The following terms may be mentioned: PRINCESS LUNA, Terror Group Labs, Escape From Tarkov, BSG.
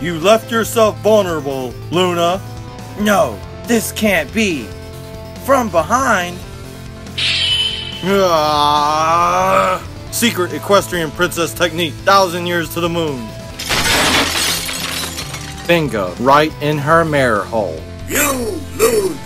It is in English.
You left yourself vulnerable, Luna. No, this can't be. From behind? Secret equestrian princess technique, 1,000 years to the moon. Bingo, right in her mirror hole. You lose.